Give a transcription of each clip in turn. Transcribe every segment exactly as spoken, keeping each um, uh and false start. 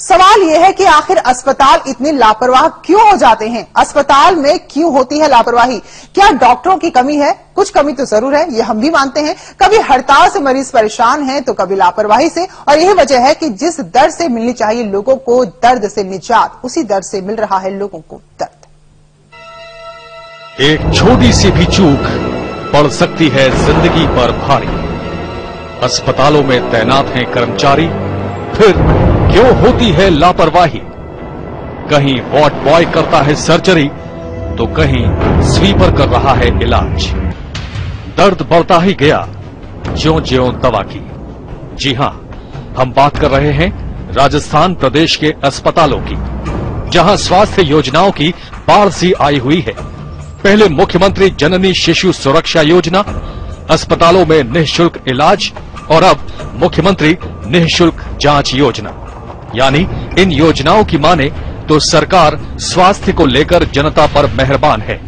सवाल यह है कि आखिर अस्पताल इतने लापरवाह क्यों हो जाते हैं, अस्पताल में क्यों होती है लापरवाही? क्या डॉक्टरों की कमी है? कुछ कमी तो जरूर है, ये हम भी मानते हैं। कभी हड़ताल से मरीज परेशान है तो कभी लापरवाही से, और यही वजह है कि जिस दर्द से मिलनी चाहिए लोगों को दर्द से निजात, उसी दर्द से मिल रहा है लोगों को दर्द। एक छोटी सी भी चूक पड़ सकती है जिंदगी पर भारी। अस्पतालों में तैनात हैं कर्मचारी, फिर क्यों होती है लापरवाही? कहीं वार्ड बॉय करता है सर्जरी तो कहीं स्वीपर कर रहा है इलाज। दर्द बढ़ता ही गया ज्यों ज्यों दवा की। जी हां, हम बात कर रहे हैं राजस्थान प्रदेश के अस्पतालों की, जहां स्वास्थ्य योजनाओं की बाढ़ सी आई हुई है। पहले मुख्यमंत्री जननी शिशु सुरक्षा योजना, अस्पतालों में निःशुल्क इलाज, और अब मुख्यमंत्री निःशुल्क जांच योजना। यानी इन योजनाओं की माने तो सरकार स्वास्थ्य को लेकर जनता पर मेहरबान है,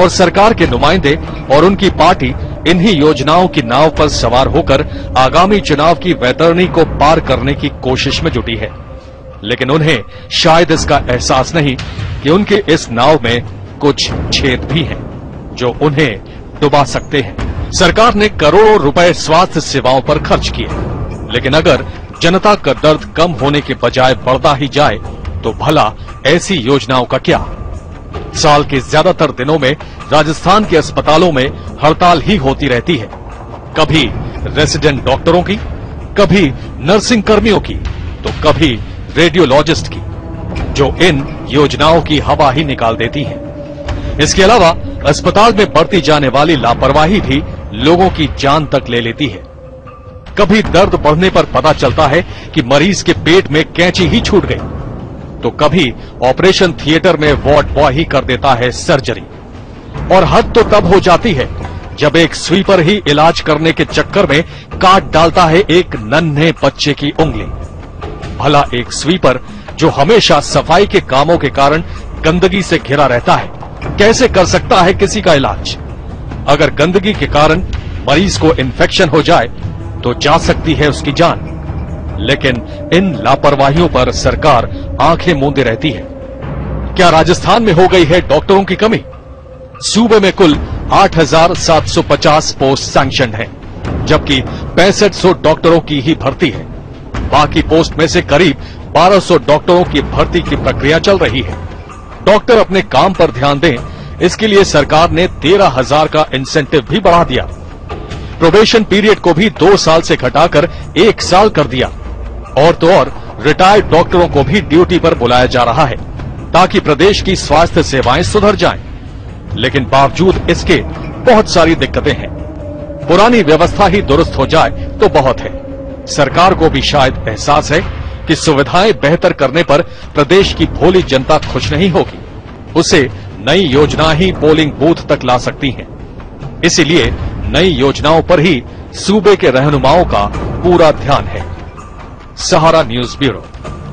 और सरकार के नुमाइंदे और उनकी पार्टी इन्हीं योजनाओं की नाव पर सवार होकर आगामी चुनाव की वैतरणी को पार करने की कोशिश में जुटी है। लेकिन उन्हें शायद इसका एहसास नहीं कि उनके इस नाव में कुछ छेद भी हैं जो उन्हें डुबा सकते हैं। सरकार ने करोड़ों रुपए स्वास्थ्य सेवाओं पर खर्च किए, लेकिन अगर जनता का दर्द कम होने के बजाय बढ़ता ही जाए तो भला ऐसी योजनाओं का क्या? साल के ज्यादातर दिनों में राजस्थान के अस्पतालों में हड़ताल ही होती रहती है, कभी रेसिडेंट डॉक्टरों की, कभी नर्सिंग कर्मियों की, तो कभी रेडियोलॉजिस्ट की, जो इन योजनाओं की हवा ही निकाल देती है। इसके अलावा अस्पताल में बरती जाने वाली लापरवाही भी लोगों की जान तक ले लेती है। कभी दर्द बढ़ने पर पता चलता है कि मरीज के पेट में कैंची ही छूट गई, तो कभी ऑपरेशन थिएटर में वार्ड बॉय ही कर देता है सर्जरी। और हद तो तब हो जाती है जब एक स्वीपर ही इलाज करने के चक्कर में काट डालता है एक नन्हे बच्चे की उंगली। भला एक स्वीपर जो हमेशा सफाई के कामों के कारण गंदगी से घिरा रहता है, कैसे कर सकता है किसी का इलाज? अगर गंदगी के कारण मरीज को इन्फेक्शन हो जाए तो जा सकती है उसकी जान। लेकिन इन लापरवाहियों पर सरकार आंखें मूंदे रहती है। क्या राजस्थान में हो गई है डॉक्टरों की कमी? सूबे में कुल आठ हजार सात सौ पचास पोस्ट सैंक्शन हैं, जबकि पैंसठ सौ डॉक्टरों की ही भर्ती है। बाकी पोस्ट में से करीब बारह सौ डॉक्टरों की भर्ती की प्रक्रिया चल रही है। डॉक्टर अपने काम पर ध्यान दें, इसके लिए सरकार ने तेरह हजार का इंसेंटिव भी बढ़ा दिया। प्रोबेशन पीरियड को भी दो साल से घटाकर एक साल कर दिया, और तो और रिटायर्ड डॉक्टरों को भी ड्यूटी पर बुलाया जा रहा है ताकि प्रदेश की स्वास्थ्य सेवाएं सुधर जाएं। लेकिन बावजूद इसके बहुत सारी दिक्कतें हैं। पुरानी व्यवस्था ही दुरुस्त हो जाए तो बहुत है। सरकार को भी शायद एहसास है कि सुविधाएं बेहतर करने पर प्रदेश की भोली जनता खुश नहीं होगी, उसे नई योजना ही पोलिंग बूथ तक ला सकती है। इसीलिए नई योजनाओं पर ही सूबे के रहनुमाओं का पूरा ध्यान है। Sahara news bureau.